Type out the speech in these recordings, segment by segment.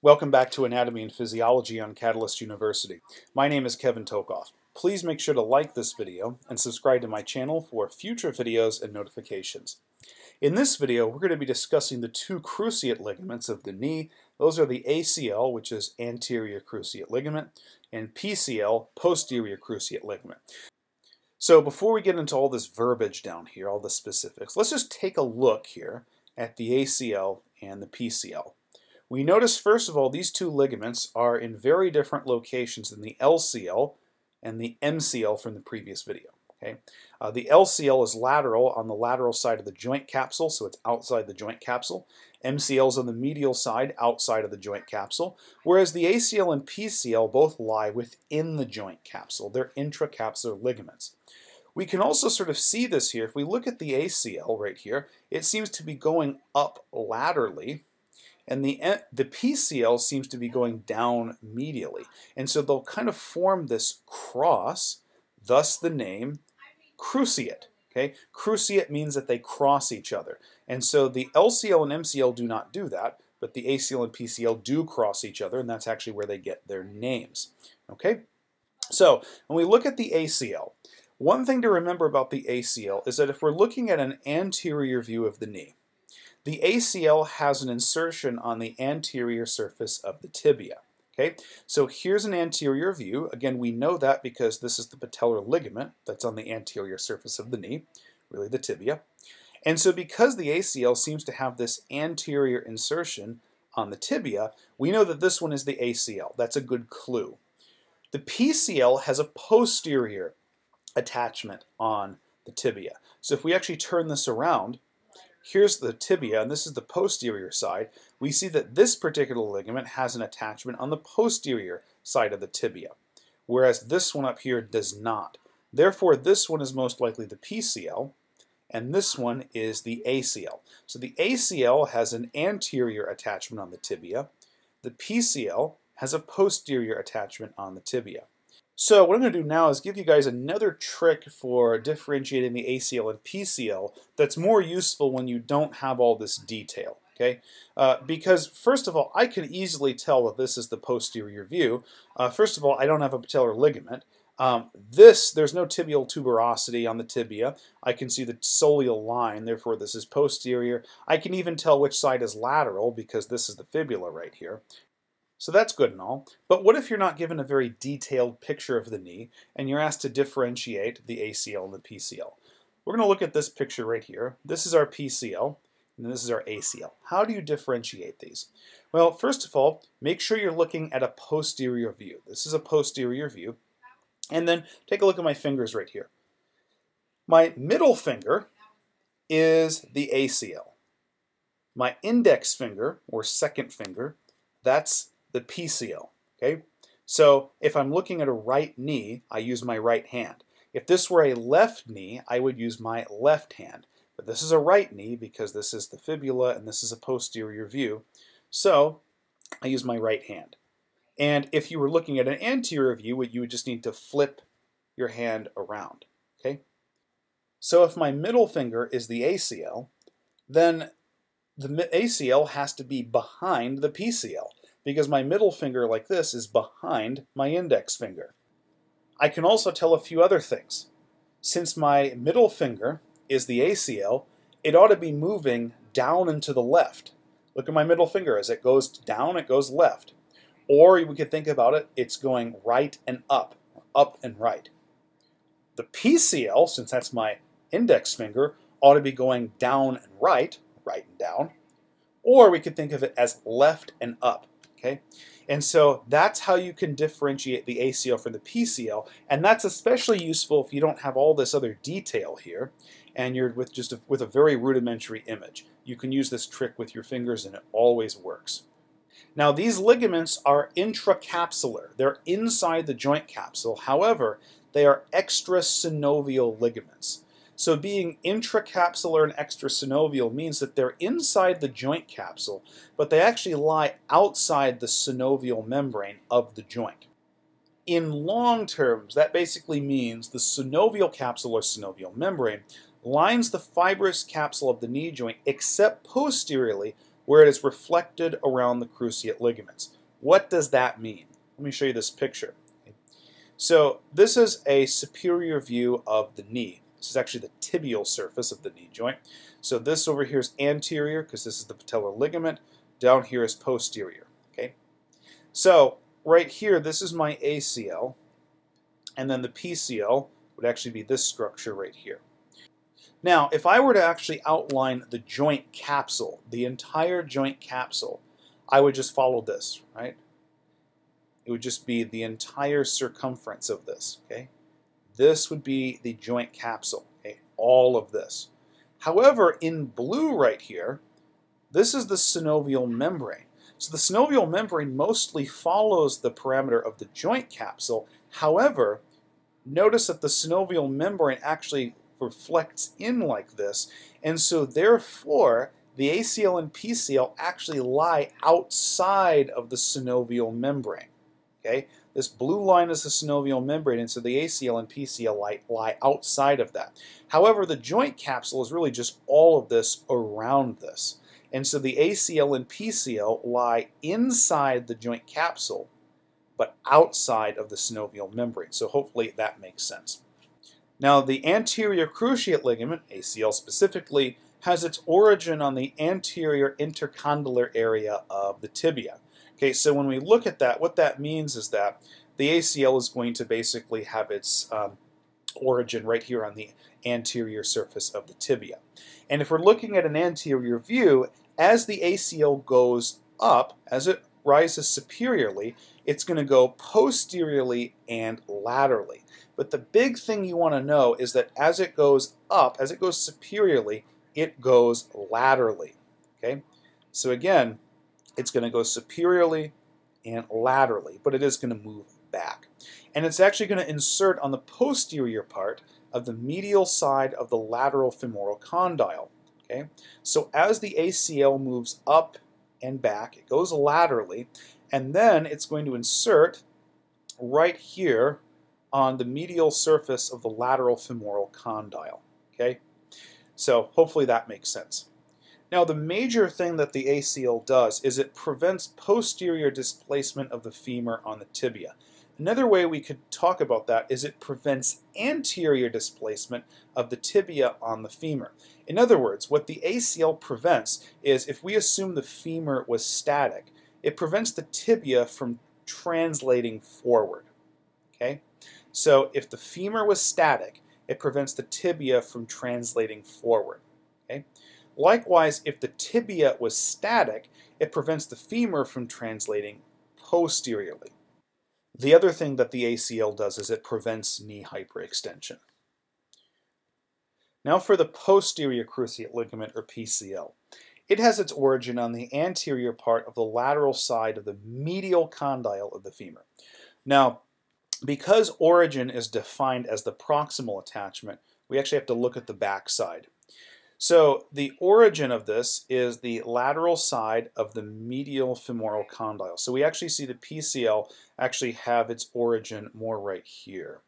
Welcome back to Anatomy and Physiology on Catalyst University. My name is Kevin Tokoph. Please make sure to like this video and subscribe to my channel for future videos and notifications. In this video, we're going to be discussing the two cruciate ligaments of the knee. Those are the ACL, which is anterior cruciate ligament, and PCL, posterior cruciate ligament. So before we get into all this verbiage down here, all the specifics, let's just take a look here at the ACL and the PCL. We notice, first of all, these two ligaments are in very different locations than the LCL and the MCL from the previous video. Okay? The LCL is lateral, on the lateral side of the joint capsule, so it's outside the joint capsule. MCL is on the medial side, outside of the joint capsule, whereas the ACL and PCL both lie within the joint capsule. They're intracapsular ligaments. We can also sort of see this here. If we look at the ACL right here, it seems to be going up laterally, and the PCL seems to be going down medially. And so they'll kind of form this cross, thus the name cruciate. Okay? Cruciate means that they cross each other. And so the LCL and MCL do not do that, but the ACL and PCL do cross each other, and that's actually where they get their names. Okay? So when we look at the ACL, one thing to remember about the ACL is that if we're looking at an anterior view of the knee, the ACL has an insertion on the anterior surface of the tibia. Okay? So here's an anterior view. Again, we know that because this is the patellar ligament that's on the anterior surface of the knee, really the tibia. And so because the ACL seems to have this anterior insertion on the tibia, we know that this one is the ACL. That's a good clue. The PCL has a posterior attachment on the tibia. So if we actually turn this around, here's the tibia, and this is the posterior side. We see that this particular ligament has an attachment on the posterior side of the tibia, whereas this one up here does not. Therefore, this one is most likely the PCL, and this one is the ACL. So the ACL has an anterior attachment on the tibia. The PCL has a posterior attachment on the tibia. So what I'm going to do now is give you guys another trick for differentiating the ACL and PCL that's more useful when you don't have all this detail. Okay? Because first of all, I can easily tell that this is the posterior view. First of all, I don't have a patellar ligament. There's no tibial tuberosity on the tibia. I can see the soleal line, therefore this is posterior. I can even tell which side is lateral because this is the fibula right here. So that's good and all, but what if you're not given a very detailed picture of the knee and you're asked to differentiate the ACL and the PCL? We're going to look at this picture right here. This is our PCL and this is our ACL. How do you differentiate these? Well, first of all, make sure you're looking at a posterior view. This is a posterior view. And then take a look at my fingers right here. My middle finger is the ACL. My index finger, or second finger, that's the PCL, okay? So if I'm looking at a right knee, I use my right hand. If this were a left knee, I would use my left hand. But this is a right knee because this is the fibula and this is a posterior view. So I use my right hand. And if you were looking at an anterior view, you would just need to flip your hand around, okay? So if my middle finger is the ACL, then the ACL has to be behind the PCL, because my middle finger like this is behind my index finger. I can also tell a few other things. Since my middle finger is the ACL, it ought to be moving down and to the left. Look at my middle finger. As it goes down, it goes left. Or we could think about it, it's going right and up, up and right. The PCL, since that's my index finger, ought to be going down and right, right and down. Or we could think of it as left and up. Okay? And so that's how you can differentiate the ACL from the PCL, and that's especially useful if you don't have all this other detail here and you're with a very rudimentary image. You can use this trick with your fingers and it always works. Now these ligaments are intracapsular. They're inside the joint capsule. However, they are extrasynovial ligaments. So being intracapsular and extrasynovial means that they're inside the joint capsule, but they actually lie outside the synovial membrane of the joint. In long terms, that basically means the synovial capsule or synovial membrane lines the fibrous capsule of the knee joint, except posteriorly where it is reflected around the cruciate ligaments. What does that mean? Let me show you this picture. So this is a superior view of the knee. This is actually the tibial surface of the knee joint. So this over here is anterior because this is the patellar ligament. Down here is posterior. Okay. So right here, this is my ACL, and then the PCL would actually be this structure right here. Now, if I were to actually outline the joint capsule, the entire joint capsule, I would just follow this, right? It would just be the entire circumference of this, okay? This would be the joint capsule, okay? All of this. However, in blue right here, this is the synovial membrane. So the synovial membrane mostly follows the parameter of the joint capsule. However, notice that the synovial membrane actually reflects in like this, and so therefore the ACL and PCL actually lie outside of the synovial membrane. Okay, this blue line is the synovial membrane, and so the ACL and PCL lie outside of that. However, the joint capsule is really just all of this around this, and so the ACL and PCL lie inside the joint capsule but outside of the synovial membrane. So hopefully that makes sense. Now, the anterior cruciate ligament, ACL specifically, has its origin on the anterior intercondylar area of the tibia. Okay, so when we look at that, what that means is that the ACL is going to basically have its origin right here on the anterior surface of the tibia. And if we're looking at an anterior view, as the ACL goes up, as it rises superiorly, it's going to go posteriorly and laterally. But the big thing you want to know is that as it goes up, as it goes superiorly, it goes laterally. Okay? So again, it's going to go superiorly and laterally, but it is going to move back. And it's actually going to insert on the posterior part of the medial side of the lateral femoral condyle. Okay? So as the ACL moves up and back, it goes laterally, and then it's going to insert right here on the medial surface of the lateral femoral condyle. Okay? So hopefully that makes sense. Now, the major thing that the ACL does is it prevents posterior displacement of the femur on the tibia. Another way we could talk about that is it prevents anterior displacement of the tibia on the femur. In other words, what the ACL prevents is, if we assume the femur was static, it prevents the tibia from translating forward. Okay? So if the femur was static, it prevents the tibia from translating forward. Okay? Likewise, if the tibia was static, it prevents the femur from translating posteriorly. The other thing that the ACL does is it prevents knee hyperextension. Now for the posterior cruciate ligament, or PCL. It has its origin on the anterior part of the lateral side of the medial condyle of the femur. Now, because origin is defined as the proximal attachment, we actually have to look at the back side. So the origin of this is the lateral side of the medial femoral condyle. So we actually see the PCL actually have its origin more right here.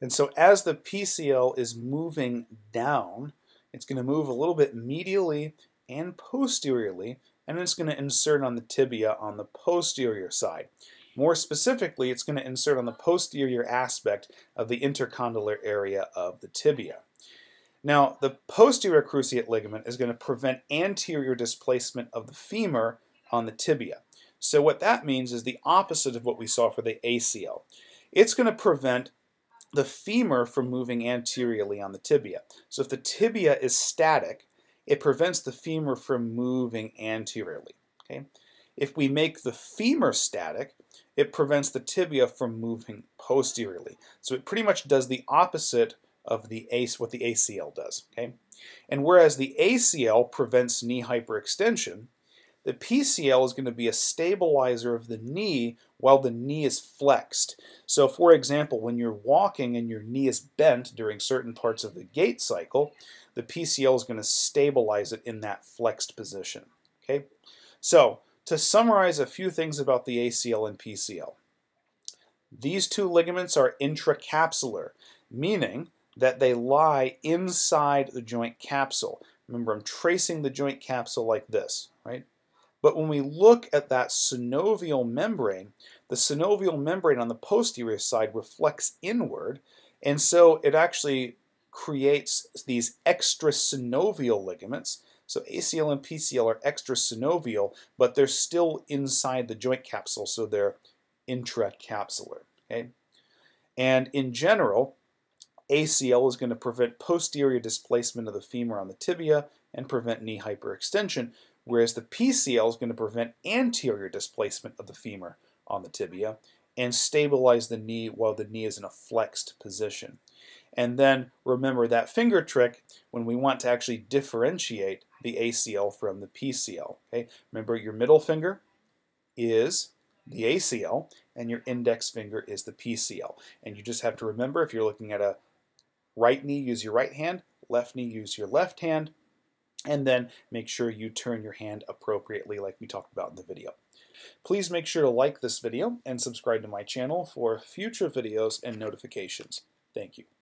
And so as the PCL is moving down, it's going to move a little bit medially and posteriorly, and it's going to insert on the tibia on the posterior side. More specifically, it's going to insert on the posterior aspect of the intercondylar area of the tibia. Now, the posterior cruciate ligament is going to prevent anterior displacement of the femur on the tibia. So what that means is the opposite of what we saw for the ACL. It's going to prevent the femur from moving anteriorly on the tibia. So if the tibia is static, it prevents the femur from moving anteriorly. Okay? If we make the femur static, it prevents the tibia from moving posteriorly. So it pretty much does the opposite of what the ACL does. Okay? And whereas the ACL prevents knee hyperextension, the PCL is going to be a stabilizer of the knee while the knee is flexed. So for example, when you're walking and your knee is bent during certain parts of the gait cycle, the PCL is going to stabilize it in that flexed position. Okay? So, to summarize a few things about the ACL and PCL. These two ligaments are intracapsular, meaning that they lie inside the joint capsule. Remember, I'm tracing the joint capsule like this, right? But when we look at that synovial membrane, the synovial membrane on the posterior side reflects inward, and so it actually creates these extrasynovial ligaments. So ACL and PCL are extrasynovial, but they're still inside the joint capsule, so they're intracapsular. Okay? And in general, ACL is going to prevent posterior displacement of the femur on the tibia and prevent knee hyperextension, whereas the PCL is going to prevent anterior displacement of the femur on the tibia and stabilize the knee while the knee is in a flexed position. And then remember that finger trick when we want to actually differentiate the ACL from the PCL. Okay? Remember, your middle finger is the ACL and your index finger is the PCL. And you just have to remember, if you're looking at a right knee, use your right hand, left knee, use your left hand, and then make sure you turn your hand appropriately like we talked about in the video. Please make sure to like this video and subscribe to my channel for future videos and notifications. Thank you.